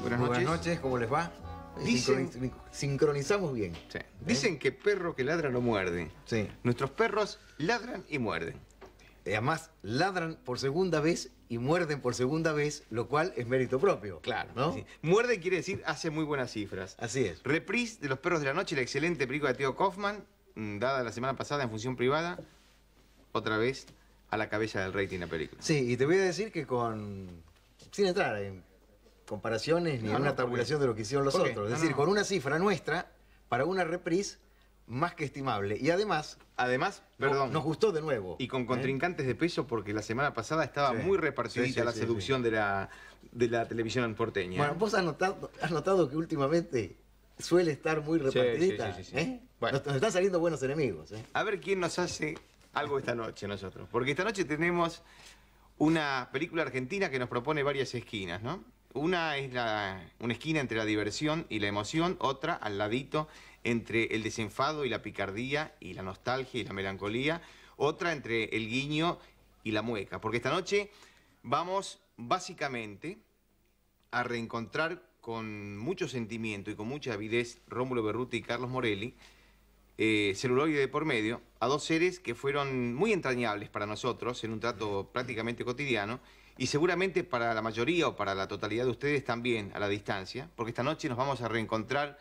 Buenas noches. Buenas noches, ¿cómo les va? Dicen, sincronizamos bien. Sí. Dicen que perro que ladra no muerde. Sí. Nuestros perros ladran y muerden. Además, ladran por segunda vez y muerden por segunda vez, lo cual es mérito propio. Claro, ¿no? Sí. Muerde quiere decir hace muy buenas cifras. Así es. Reprise de Los perros de la noche, la excelente película de Tío Kaufman, dada la semana pasada en Función Privada, otra vez a la cabeza del rating la película. Sí, y te voy a decir que sin entrar en comparaciones ni una tabulación de lo que hicieron los otros. Es decir, con una cifra nuestra, para una reprise, más que estimable. Y además, perdón, nos gustó de nuevo. Y con contrincantes de peso, porque la semana pasada estaba muy repartidita la seducción de la televisión porteña. Bueno, vos has notado que últimamente suele estar muy repartidita. Bueno. Nos están saliendo buenos enemigos. A ver quién nos hace algo esta noche nosotros. Porque esta noche tenemos una película argentina que nos propone varias esquinas, ¿no? Una es una esquina entre la diversión y la emoción, otra al ladito entre el desenfado y la picardía, y la nostalgia y la melancolía, otra entre el guiño y la mueca. Porque esta noche vamos básicamente a reencontrar con mucho sentimiento y con mucha avidez Rómulo Berruti y Carlos Morelli, celuloide de por medio, a dos seres que fueron muy entrañables para nosotros en un trato prácticamente cotidiano y seguramente para la mayoría o para la totalidad de ustedes también a la distancia, porque esta noche nos vamos a reencontrar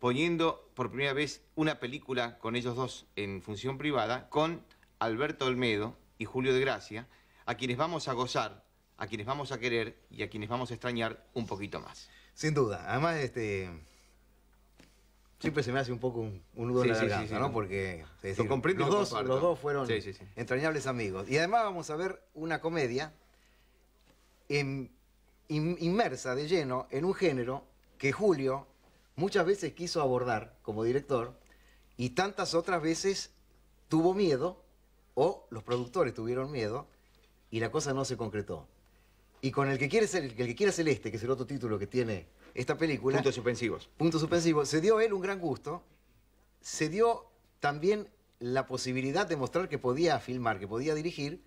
poniendo por primera vez una película con ellos dos en Función Privada, con Alberto Olmedo y Julio de Grazia, a quienes vamos a gozar, a quienes vamos a querer y a quienes vamos a extrañar un poquito más. Sin duda, además siempre se me hace un poco un nudo en la garganta, ¿no? Porque los dos fueron entrañables amigos. Y además vamos a ver una comedia inmersa de lleno en un género que Julio muchas veces quiso abordar como director y tantas otras veces tuvo miedo, o los productores tuvieron miedo, y la cosa no se concretó. Y con el que quiere ser este, que es el otro título que tiene esta película, Puntos suspensivos. Se dio él un gran gusto. Se dio también la posibilidad de mostrar que podía filmar, que podía dirigir.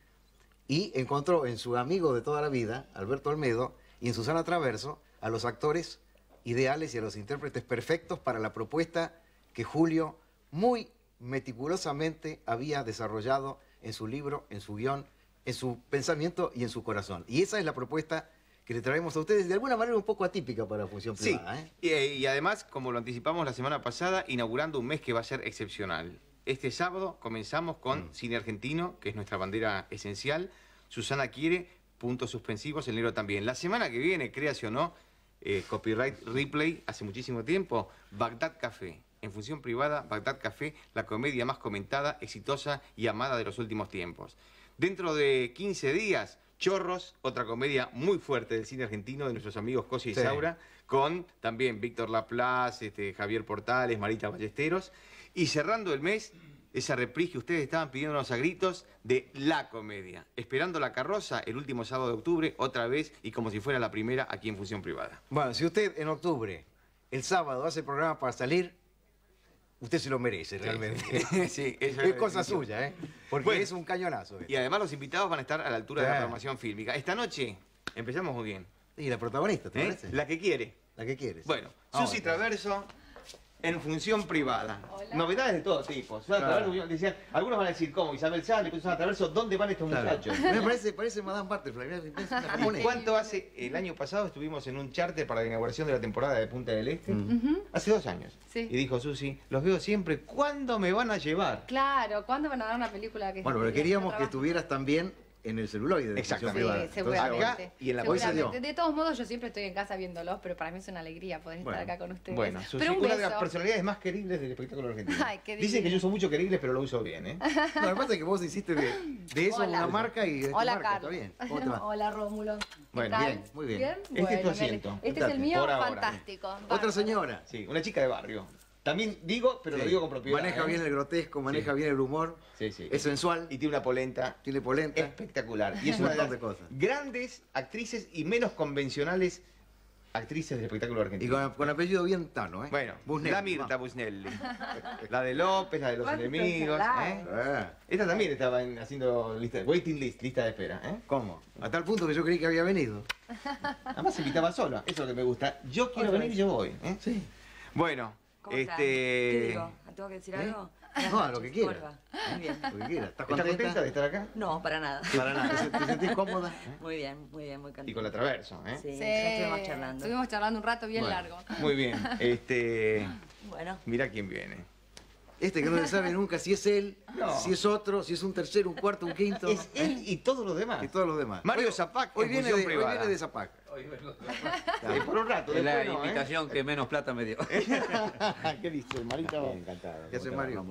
Y encontró en su amigo de toda la vida, Alberto Olmedo, y en Susana Traverso, a los actores ideales y a los intérpretes perfectos para la propuesta que Julio muy meticulosamente había desarrollado en su libro, en su guión, en su pensamiento y en su corazón. Y esa es la propuesta que le traemos a ustedes, de alguna manera un poco atípica para Función Privada. Sí, y además, como lo anticipamos la semana pasada, inaugurando un mes que va a ser excepcional. Este sábado comenzamos con Cine Argentino, que es nuestra bandera esencial. Susana quiere, puntos suspensivos, el negro también. La semana que viene, créase o no, copyright replay, hace muchísimo tiempo, Bagdad Café. En Función Privada, Bagdad Café, la comedia más comentada, exitosa y amada de los últimos tiempos. Dentro de 15 días... Chorros, otra comedia muy fuerte del cine argentino de nuestros amigos Cosi y Saura, con también Víctor Laplace, Javier Portales, Marita Ballesteros. Y cerrando el mes, esa reprise que ustedes estaban pidiéndonos a gritos de La Comedia. Esperando La carroza, el último sábado de octubre, otra vez, y como si fuera la primera aquí en Función Privada. Bueno, si usted en octubre, el sábado, hace programa para salir, usted se lo merece, realmente. Sí, eso es cosa suya, ¿eh? Porque es un cañonazo. Y además los invitados van a estar a la altura de la programación fílmica. Esta noche empezamos muy bien. Y la protagonista, ¿te parece? La que quiere. La que quiere. Bueno, Susi Traverso en Función Privada. Hola. Novedades de todo tipo. Traverso, algunos van a decir, ¿cómo? Isabel Sanz, Susana Traverso, ¿dónde van estos muchachos? Me parece Madame Bartleff. ¿Cuánto hace? El año pasado estuvimos en un charter para la inauguración de la temporada de Punta del Este. Hace 2 años. Sí. Y dijo Susi, los veo siempre, ¿cuándo me van a llevar? Claro, ¿cuándo van a dar una película? Que bueno, pero queríamos que estuvieras también en el celuloide. Exactamente. Sí, seguramente. Acá y en la seguramente. De todos modos, yo siempre estoy en casa viéndolos, pero para mí es una alegría poder estar acá con ustedes. Bueno, Susi, pero una de las personalidades más queribles del espectáculo argentino. Ay, qué difícil. Dicen que yo uso mucho queribles, pero lo uso bien, ¿eh? No, lo que pasa es que vos hiciste de eso una marca y de tu marca. Hola, bien. Hola, Rómulo. Bueno, bien, muy bien. ¿Bien? Este es tu asiento. Este es el mío, fantástico. Otra señora. Sí, una chica de barrio. También digo, pero lo digo con propiedad. Maneja bien el grotesco, maneja bien el humor. Sí, sí. Es sensual. Y tiene una polenta. Tiene polenta. Espectacular. Y es una de las grandes actrices y menos convencionales actrices del espectáculo argentino. Y con apellido bien tano, ¿eh? Bueno, Busnelli, la Mirta Busnelli. La de López, la de Los Enemigos, ¿eh? Esta también estaba haciendo lista, waiting list, lista de espera, ¿eh? ¿Cómo? A tal punto que yo creí que había venido. Además se invitaba sola, eso es lo que me gusta. Yo quiero venir y yo voy, ¿eh? Sí. Bueno, ¿Qué digo? ¿Tengo que decir algo? No, a lo que quiera. Muy bien. Lo que quiera. ¿Estás contenta de estar acá? No, para nada. Para nada. ¿Te sentís cómoda? Muy bien, muy contenta. Y con la Traverso, ¿eh? Sí, sí. Estuvimos charlando. Estuvimos charlando un rato bien largo. Muy bien. Bueno. Mirá quién viene. Este que no se sabe nunca si es él, si es otro, si es un tercero, un cuarto, un quinto. Es él y todos los demás. Y todos los demás. Mario Sapag, hoy viene de Zapag. Por un rato. Es la invitación que menos plata me dio. ¿Qué dices, Marita? Encantado. ¿Qué haces, Mario?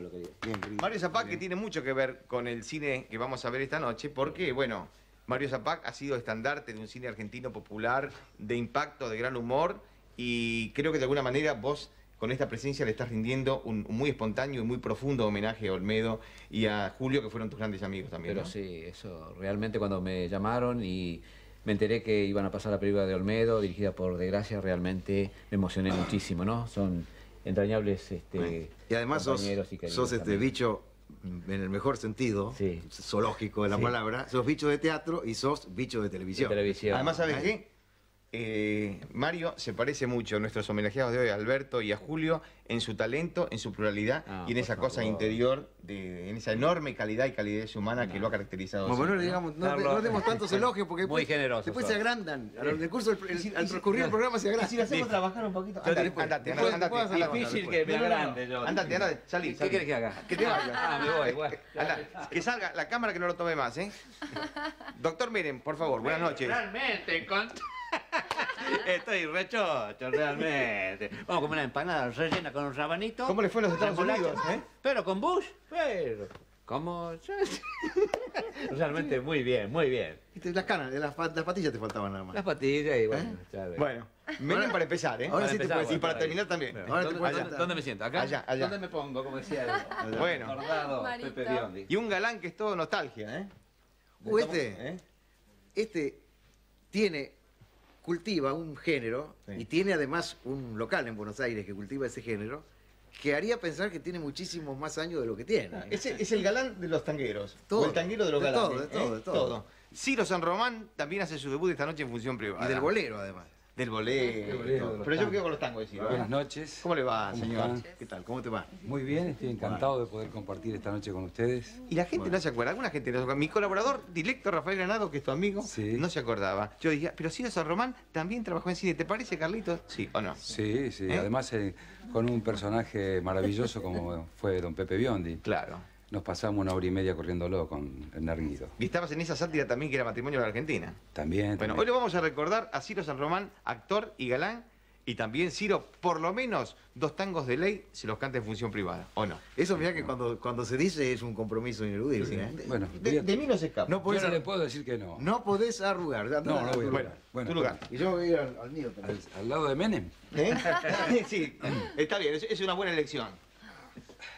Mario Sapag, que tiene mucho que ver con el cine que vamos a ver esta noche, porque, bueno, Mario Sapag ha sido estandarte de un cine argentino popular, de impacto, de gran humor, y creo que de alguna manera vos, con esta presencia, le estás rindiendo un muy espontáneo y muy profundo homenaje a Olmedo y a Julio, que fueron tus grandes amigos también. Pero sí, eso, realmente cuando me llamaron y me enteré que iban a pasar la película de Olmedo, dirigida por De Grazia, realmente me emocioné muchísimo, ¿no? Son entrañables y además sos bicho, en el mejor sentido, zoológico de la palabra, sos bicho de teatro y sos bicho de televisión. De televisión. Además, ¿sabes qué? Mario se parece mucho a nuestros homenajeados de hoy, a Alberto y a Julio, en su talento, en su pluralidad y en esa cosa interior, en esa enorme calidad y calidez humana que lo ha caracterizado. Bueno, digamos, no demos tantos elogios porque muy generosos, después se agrandan. Al transcurrir el programa se agrandan. Si lo hacemos trabajar un poquito, andate, andate. Es difícil que me agrande yo. Andate, salí. ¿Qué quieres que haga? Que te vaya. Me voy. Que salga la cámara, que no lo tome más, ¿eh? Doctor Menem, por favor, buenas noches. Realmente, estoy rechocho, realmente. Vamos a comer una empanada rellena con un rabanito. ¿Cómo le fue a los Estados Unidos, eh? Pero con Bush, como... Realmente muy bien, muy bien. Las canas, las patillas te faltaban nada más. Las patillas y bueno, bueno, Menem para empezar, ¿eh? Ahora sí te puedes decir, para terminar también. ¿Dónde me siento? ¿Acá? Allá, allá. ¿Dónde me pongo? Como decía el recordado Pepe Biondi. Y un galán que es todo nostalgia, ¿eh? Este tiene... cultiva un género y tiene además un local en Buenos Aires que cultiva ese género, que haría pensar que tiene muchísimos más años de lo que tiene. Es el galán de los tangueros, todo, o el tanguero de los galanes. De todo. Siro San Román también hace su debut esta noche en Función Privada. Y del bolero, además. Del bolero. Pero yo me quedo con los tangos, Siro. Buenas noches. ¿Cómo le va, señor? ¿Qué tal? ¿Cómo te va? Muy bien, estoy encantado de poder compartir esta noche con ustedes. Y la gente no se acuerda, alguna gente no se acuerda. Mi colaborador directo, Rafael Granado, que es tu amigo, no se acordaba. Yo dije, pero Siro San Román también trabajó en cine. ¿Te parece, Carlitos? ¿Sí o no? Sí, sí. Además, con un personaje maravilloso como fue don Pepe Biondi. Claro. Nos pasamos 1 hora y media corriéndolo con el Narguido. Y estabas en esa sátira también que era Matrimonio de la Argentina. También. Bueno, hoy lo vamos a recordar a Siro San Román, actor y galán. Y también, Siro, por lo menos 2 tangos de ley se los canta en Función Privada, ¿o no? Eso, mirá que cuando se dice es un compromiso ineludible. Sí, ¿eh? Bueno, de mí no se escapa. No podés, yo no le puedo decir que no. No podés arrugar. No voy a arrugar. Bueno, tu lugar. Y yo voy a ir al mío también. ¿Al lado de Menem? ¿Eh? Sí, está bien, es una buena elección.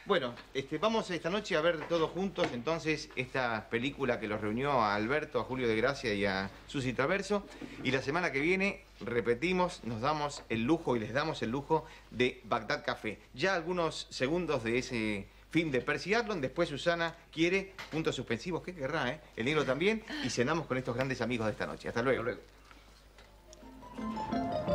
Bueno, vamos esta noche a ver todos juntos entonces esta película que los reunió a Alberto, a Julio de Grazia y a Susana Traverso. Y la semana que viene repetimos, nos damos el lujo y les damos el lujo de Bagdad Café. Ya algunos segundos de ese film de Percy Adlon, después Susana quiere, puntos suspensivos, ¿qué querrá, eh? El negro también, y cenamos con estos grandes amigos de esta noche. Hasta luego. Hasta luego.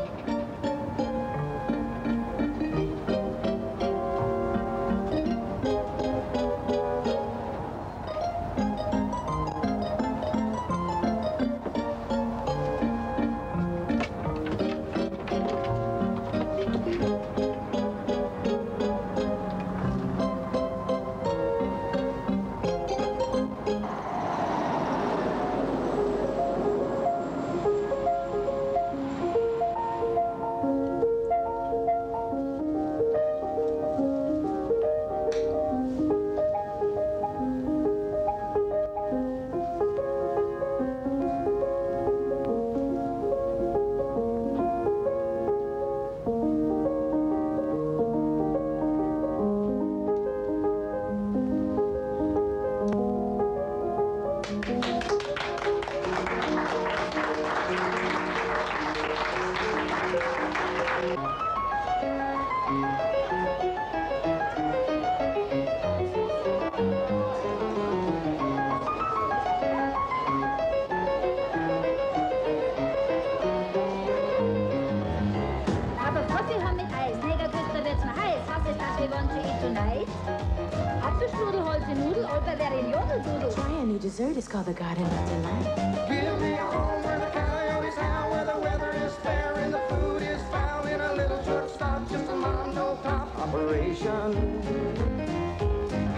Dessert is called the Garden of Delight. Give me a home where the coyotes howl, where the weather is fair and the food is foul, in a little truck stop, just a mom, no pop operation.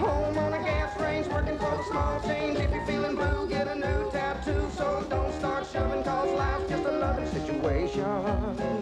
Home on a gas range, working for the small change. If you're feeling blue, get a new tattoo, so don't start shoving, cause life's just a loving situation.